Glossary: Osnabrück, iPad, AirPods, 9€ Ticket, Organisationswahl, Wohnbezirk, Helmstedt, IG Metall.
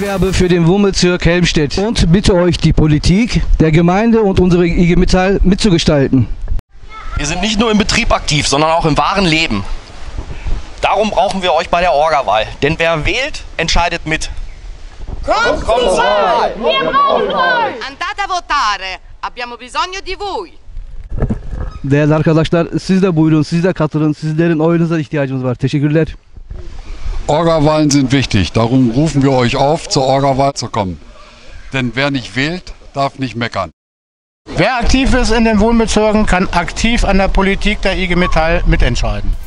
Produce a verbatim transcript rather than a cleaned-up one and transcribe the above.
Wahlgewerbe für den Wohnbezirk Helmstedt und bitte euch, die Politik der Gemeinde und unsere I G Metall mitzugestalten. Wir sind nicht nur im Betrieb aktiv, sondern auch im wahren Leben. Darum brauchen wir euch bei der Orgawahl, denn wer wählt, entscheidet mit. Kommt zur Wahl! Wir brauchen euch! Andate a votare, abbiamo bisogno di voi. Değerli arkadaşlar, siz de buyurun, siz de katılın, sizlerin oyunuza ihtiyacımız var. Teşekkürler. Orgawahlen sind wichtig, darum rufen wir euch auf, zur Orgawahl zu kommen. Denn wer nicht wählt, darf nicht meckern. Wer aktiv ist in den Wohnbezirken, kann aktiv an der Politik der I G Metall mitentscheiden.